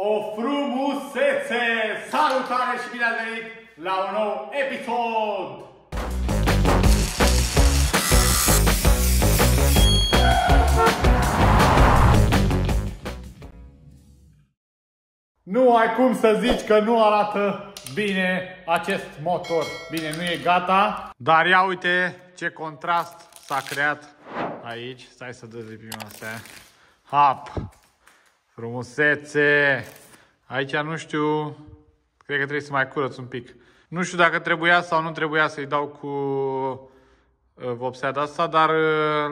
O frumusețe! Salutare și bine ați venit la un nou episod! Nu ai cum să zici că nu arată bine acest motor. Bine, nu e gata, dar ia uite ce contrast s-a creat aici. Stai să dezlipim astea. Hap! Frumusețe! Aici nu știu, cred că trebuie să mai curăț un pic. Nu știu dacă trebuia sau nu trebuia să-i dau cu vopsea de asta, dar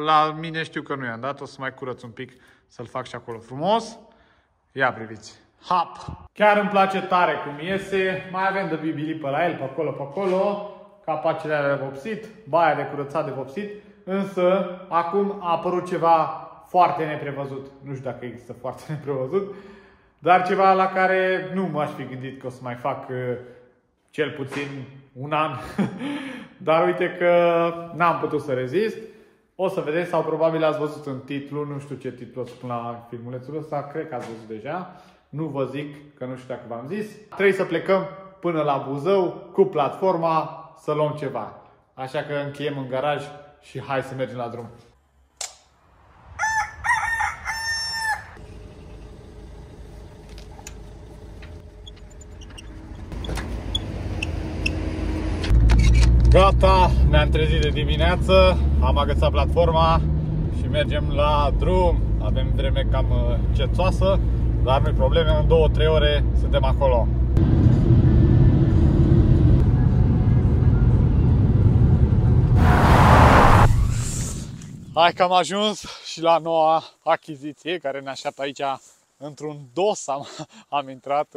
la mine știu că nu i-am dat. O să mai curăț un pic, să-l fac și acolo frumos. Ia priviți! Hap! Chiar îmi place tare cum iese. Mai avem de bibili pe la el, pe acolo, pe acolo. Capacele alea de vopsit, baia de curățat de vopsit. Însă, acum a apărut ceva foarte neprevăzut. Nu știu dacă există foarte neprevăzut, dar ceva la care nu m-aș fi gândit că o să mai fac cel puțin un an. Dar uite că n-am putut să rezist. O să vedeți, sau probabil ați văzut în titlu, nu știu ce titlu o să pun la filmulețul ăsta, cred că ați văzut deja. Nu vă zic, că nu știu dacă v-am zis. Trebuie să plecăm până la Buzău cu platforma să luăm ceva. Așa că încheiem în garaj și hai să mergem la drum. Gata, ne-am trezit de dimineață, am agățat platforma și mergem la drum. Avem vreme cam cețoasă, dar nu-i probleme, în 2-3 ore suntem acolo. Hai că am ajuns și la noua achiziție care ne așteaptă aici. Într-un dos am intrat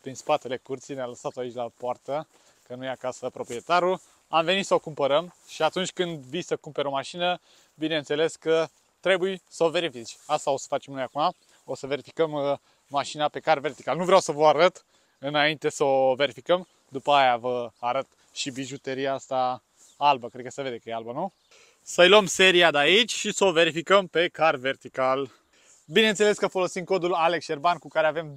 prin spatele curții, ne-a lăsat aici la poartă, că nu e acasă proprietarul. Am venit să o cumpărăm și atunci când vii să cumperi o mașină, bineînțeles că trebuie să o verifici. Asta o să facem noi acum, o să verificăm mașina pe CarVertical. Nu vreau să vă arăt înainte să o verificăm, după aia vă arăt și bijuteria asta albă, cred că se vede că e albă, nu? Să-i luăm seria de aici și să o verificăm pe CarVertical. Bineînțeles că folosim codul Alex Șerban cu care avem 20%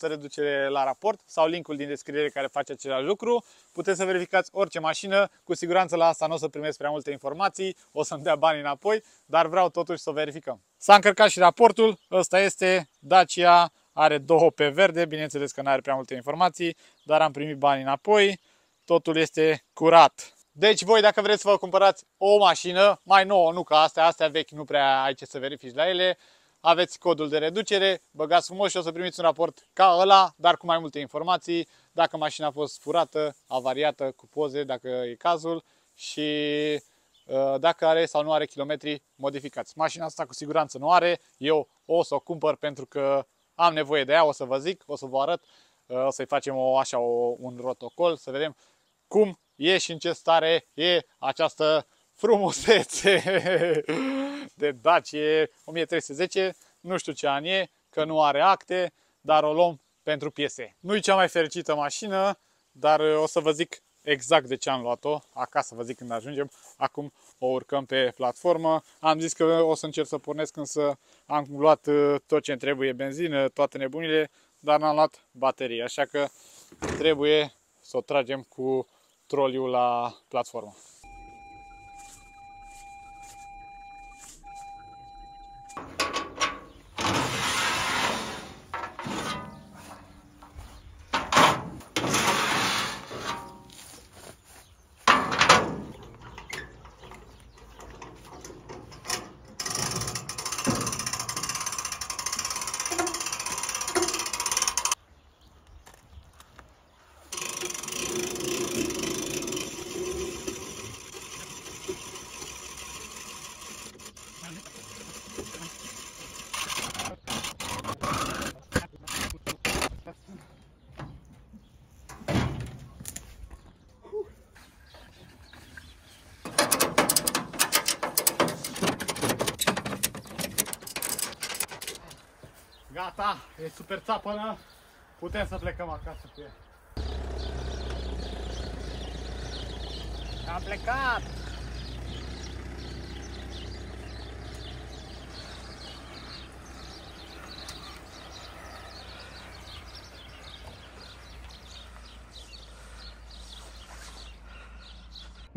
reducere la raport sau linkul din descriere care face același lucru. Puteți să verificați orice mașină, cu siguranță la asta nu o să primesc prea multe informații, o să-mi dea banii înapoi, dar vreau totuși să o verificăm. S-a încărcat și raportul, ăsta este Dacia, are 2 pe verde, bineînțeles că nu are prea multe informații, dar am primit banii înapoi, totul este curat. Deci voi, dacă vreți să vă cumpărați o mașină, mai nouă, nu ca astea vechi, nu prea ai ce să verifici la ele, aveți codul de reducere, băgați frumos și o să primiți un raport ca ăla, dar cu mai multe informații, dacă mașina a fost furată, avariată, cu poze, dacă e cazul, și dacă are sau nu are kilometri modificați. Mașina asta cu siguranță nu are, eu o să o cumpăr pentru că am nevoie de ea, o să vă zic, o să vă arăt, o să-i facem un rotocol, să vedem cum e și în ce stare e această frumusețe de Dacia 1310, nu știu ce an e, că nu are acte, dar o luăm pentru piese. Nu e cea mai fericită mașină, dar o să vă zic exact de ce am luat-o, acasă vă zic când ajungem, acum o urcăm pe platformă. Am zis că o să încerc să pornesc, însă am luat tot ce-mi trebuie, benzină, toate nebunile, dar n-am luat baterie, așa că trebuie să o tragem cu troliul la platformă. Gata, e super țapănă, putem să plecăm acasă cu ea. Am plecat!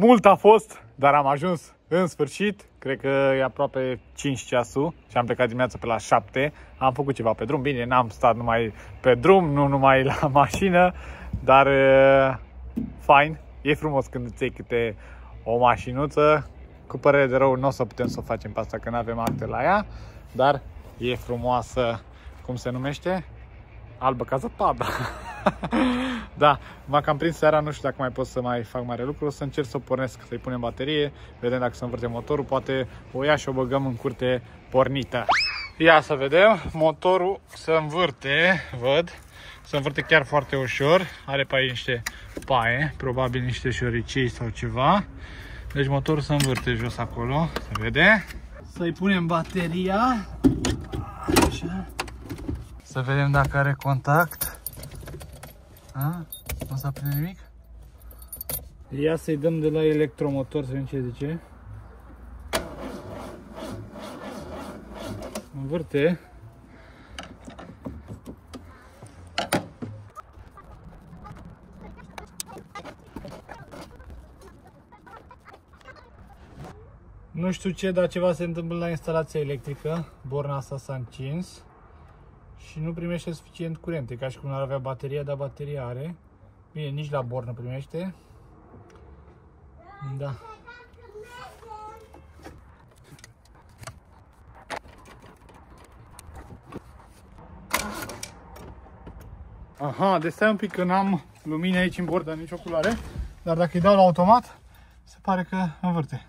Mult a fost, dar am ajuns în sfârșit. Cred că e aproape 5 ceasul și am plecat dimineața pe la 7. Am făcut ceva pe drum. Bine, n-am stat numai pe drum, nu numai la mașină, dar fain. E frumos când îți iei câte o mașinuță. Cu părere de rău, nu o să putem să o facem pe asta, că nu avem acte la ea, dar e frumoasă, cum se numește? Albă ca zăpada. Da, m-a cam prins seara, nu știu dacă mai pot să mai fac mare lucru, o să încerc să o pornesc, să-i punem baterie, vedem dacă se învârte motorul, poate o ia și o băgăm în curte pornită. Ia să vedem, motorul se învârte, văd, se învârte chiar foarte ușor, are pe aici niște paie, probabil niște șoricei sau ceva, deci motorul se învârte jos acolo, se vede. Să-i punem bateria, așa, să vedem dacă are contact. A? Nu s-a prins nimic? Ia să-i dăm de la electromotor, să vedem ce zice. Învârte. Nu știu ce, dar ceva se întâmplă la instalația electrică. Borna asta s-a încins și nu primește suficient curent, ca și cum ar avea bateria, dar bateria are. Bine, nici la bornă primește. Da. Aha, deci stai un pic că n-am lumină aici în bord, dar nici oculare. Dar dacă îi dau la automat, se pare că învârte.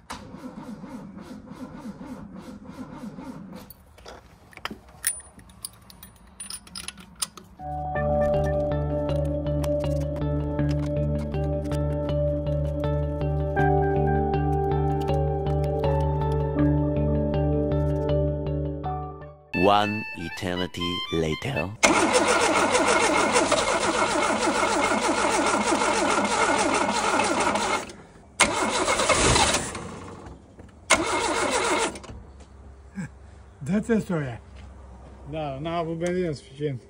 One eternity later. Dă-ți soia. Da, n-a avut benzină suficient.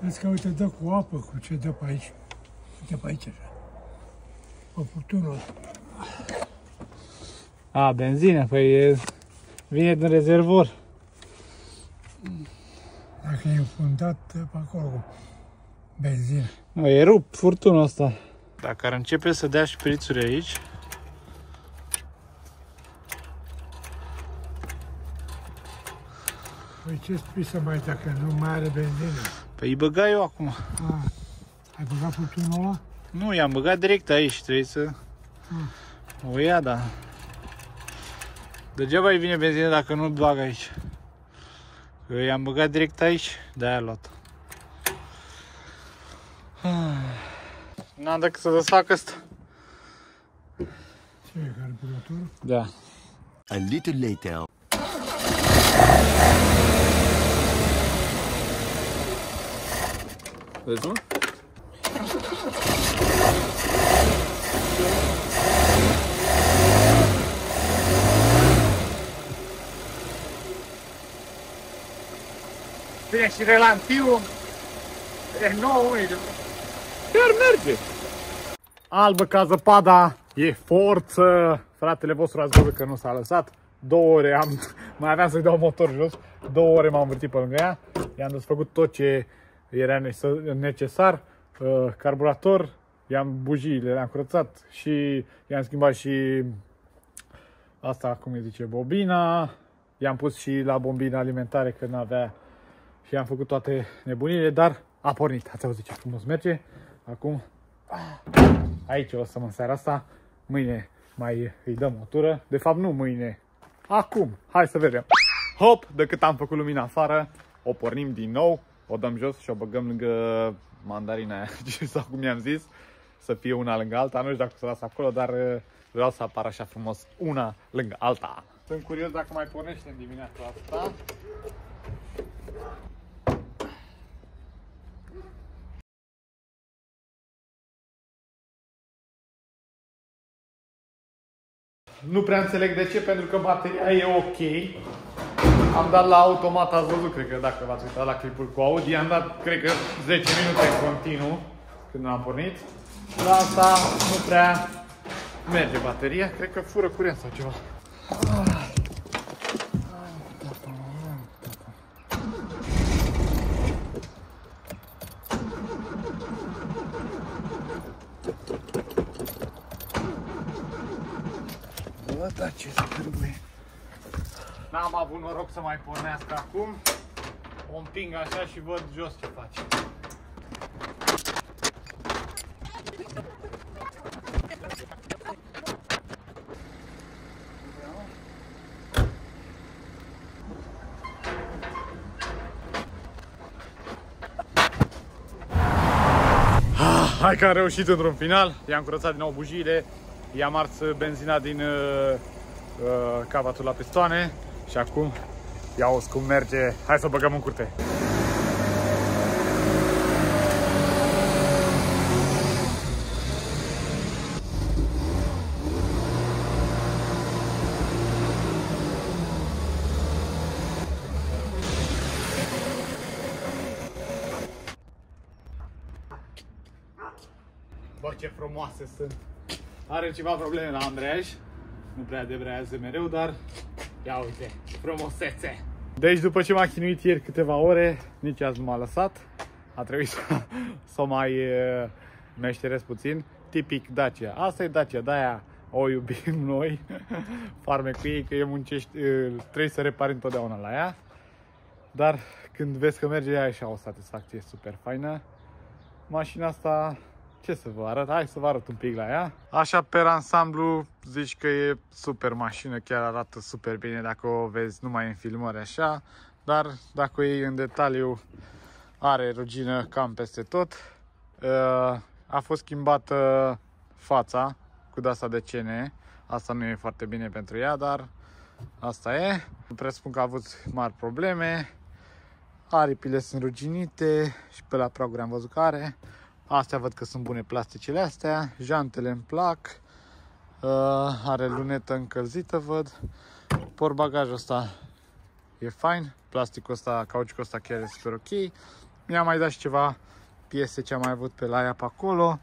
Vezi că uite, dă cu apă, cu ce dă pe aici. Uite pe aici așa. Pe furtunul ăsta. A, benzină, păi vine din rezervor. Dacă e fundat pe acolo, benzină. Nu, e rupt furtunul ăsta. Dacă ar începe să dea șprițuri aici. Păi ce spui mai dacă nu mai are benzină? Păi îi băga eu acum. A, ai băgat furtunul ăla? Nu, i-am băgat direct aici, trebuie să... O ia, da. Degeaba îi vine benzină dacă nu-l bag aici. Eu i-am băgat direct aici, de-aia a luat. N-am decât să desfac asta. Ce e, carburatorul? Da. A little later. Vezi, mă? Bine, și relantiul e nou, chiar merge. Albă ca zăpada, e forță. Fratele vostru ați văzut că nu s-a lăsat. 2 ore am, mai aveam să-i dau motor jos. 2 ore m-am învârtit pe lângă ea. I-am desfăcut tot ce era necesar. Carburator, i-am bujiile, le-am curățat și i-am schimbat și asta, cum îi zice, bobina. I-am pus și la bombina alimentare că n-avea. Și am făcut toate nebunile, dar a pornit. Ați auzit ce frumos merge. Acum, aici o să mă în seara asta. Mâine mai îi dăm o tură. De fapt, nu mâine. Acum, hai să vedem. Hop, de cât am făcut lumina afară, o pornim din nou, o dăm jos și o băgăm lângă mandarina aia. Sau cum i-am zis, să fie una lângă alta. Nu știu dacă o să las acolo, dar vreau să apară așa frumos una lângă alta. Sunt curios dacă mai pornește în dimineața asta. Nu prea înțeleg de ce, pentru că bateria e ok. Am dat la automat, ați văzut, cred că dacă v-ați uitat la clipul cu Audi, am dat, cred că, 10 minute în continuu când am pornit. La asta nu prea merge bateria, cred că fură curent sau ceva. Bă, ce se întâmplă? N-am avut noroc să mai pornească acum. O împing așa și văd jos ce face. Hai că am reușit într-un final. I-am curățat din nou bujiile. I-am ars benzina din cavatul la pistoane și acum iauzi cum merge. Hai să o băgăm în curte. Bă, ce frumoase sunt! Are ceva probleme la ambreiaj, nu prea debreiază mereu, dar ia uite, frumosețe! Deci după ce m-a chinuit ieri câteva ore, nici azi nu m-a lăsat. A trebuit să o mai meșteresc puțin. Tipic Dacia, asta e Dacia, de-aia o iubim noi. Farme cu ei, că e muncești, trebuie să repari întotdeauna la ea. Dar când vezi că merge, ai așa o satisfacție super faină. Mașina asta... Ce să vă arăt? Hai să vă arăt un pic la ea. Așa, pe ansamblu, zici că e super mașină, chiar arată super bine dacă o vezi numai în filmări așa, dar dacă o iei în detaliu, are rugină cam peste tot. A fost schimbată fața cu dasa de CN. Asta nu e foarte bine pentru ea, dar asta e. Presupun că a avut mari probleme. Aripile sunt ruginite și pe la program am văzut că are. Astea văd că sunt bune plasticile astea, jantele îmi plac, are lunetă încălzită, văd. Portbagajul ăsta e fain, plasticul ăsta, cauciucul ăsta chiar e super ok. Mi-a mai dat și ceva piese ce am mai avut pe la ea pe acolo,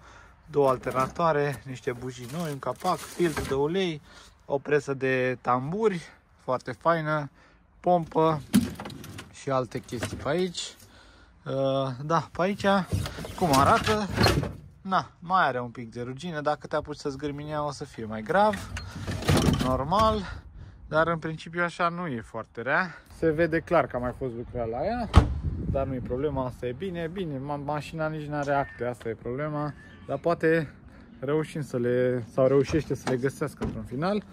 două alternatoare, niște bujii noi, un capac, filtru de ulei, o presă de tamburi, foarte faină, pompă și alte chestii pe aici. Da, pe aici cum arată, na, mai are un pic de rugină, dacă te apuci să zgârminea o să fie mai grav, normal, dar în principiu așa nu e foarte rea. Se vede clar că a mai fost lucrat la ea, dar nu e problema, asta e bine, bine, mașina nici nu are acte, asta e problema, dar poate reușim să le, sau reușește să le găsească într-un final,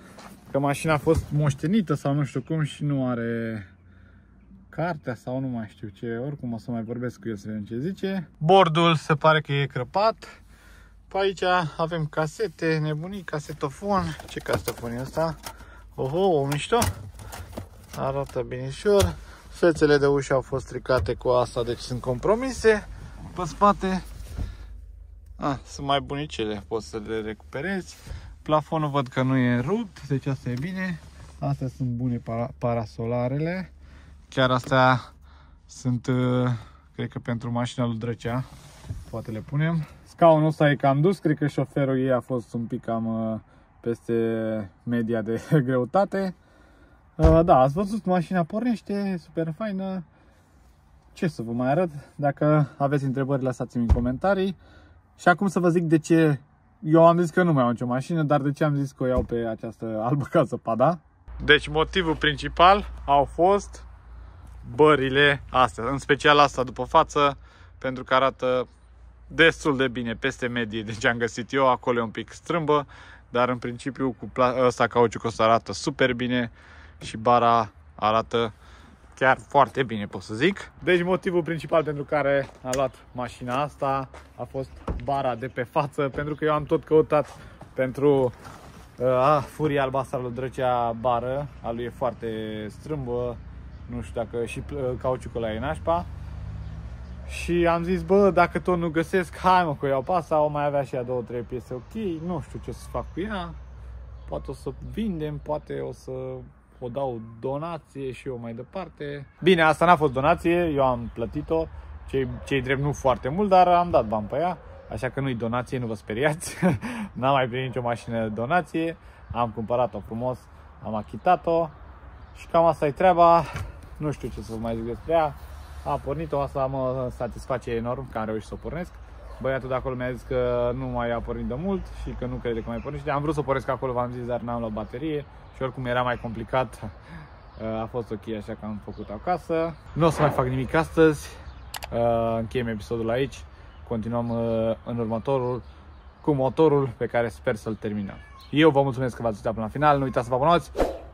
că mașina a fost moștenită sau nu știu cum și nu are... cartea sau nu mai știu ce, oricum o să mai vorbesc cu el să vedem ce zice. Bordul se pare că e crăpat. Pe aici avem casete, nebunii, casetofon. Ce casetofon e ăsta? Oho, o mișto. Arată binișor. Fețele de ușă au fost stricate cu asta, deci sunt compromise. Pe spate sunt mai bunicele, poți să le recuperezi. Plafonul văd că nu e rupt, deci asta e bine. Astea sunt bune parasolarele. Chiar astea sunt, cred că pentru mașina lui Drăcea, poate le punem. Scaunul ăsta e cam dus, cred că șoferul ei a fost un pic cam peste media de greutate. Da, ați văzut, mașina pornește, super faină. Ce să vă mai arăt, dacă aveți întrebări lăsați-mi în comentarii. Și acum să vă zic de ce, eu am zis că nu mai am nicio mașină, dar de ce am zis că o iau pe această albă ca zăpada. Deci motivul principal au fost... bările astea, în special asta după față, pentru că arată destul de bine, peste medie, deci am găsit eu, acolo e un pic strâmbă, dar în principiu cu ăsta cauciucul ăsta arată super bine și bara arată chiar foarte bine, pot să zic. Deci motivul principal pentru care am luat mașina asta a fost bara de pe față, pentru că eu am tot căutat pentru furia albastră lui Drăcea bară, a lui e foarte strâmbă. Nu știu dacă și cauciucul ăla e nașpa. Și am zis, bă, dacă tot nu găsesc, hai mă că iau pe asta, o mai avea și ea 2-3 piese ok, nu știu ce să fac cu ea. Poate o să vindem, poate o să o dau donație și eu mai departe. Bine, asta n-a fost donație, eu am plătit-o, cei drept nu foarte mult, dar am dat bani pe ea, așa că nu-i donație, nu vă speriați. N-am mai primit nicio mașină donație, am cumpărat-o frumos, am achitat-o și cam asta e treaba, nu știu ce să mai zic despre ea. Am pornit-o, asta mă satisface enorm că am reușit să o pornesc. Băiatul de acolo mi-a zis că nu mai a pornit de mult și că nu crede că mai pornește. Am vrut să o pornesc acolo, v-am zis, dar n-am luat baterie și oricum era mai complicat. A fost ok, așa că am făcut-o acasă. Nu o să mai fac nimic astăzi, încheiem episodul aici. Continuăm în următorul cu motorul pe care sper să-l terminăm. Eu vă mulțumesc că v-ați uitat până la final, nu uitați să vă abonați,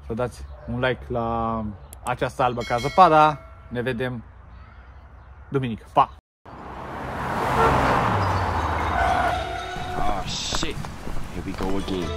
să dați un like la această albă ca zăpada. Ne vedem duminică, pa! Oh shit, here we go again.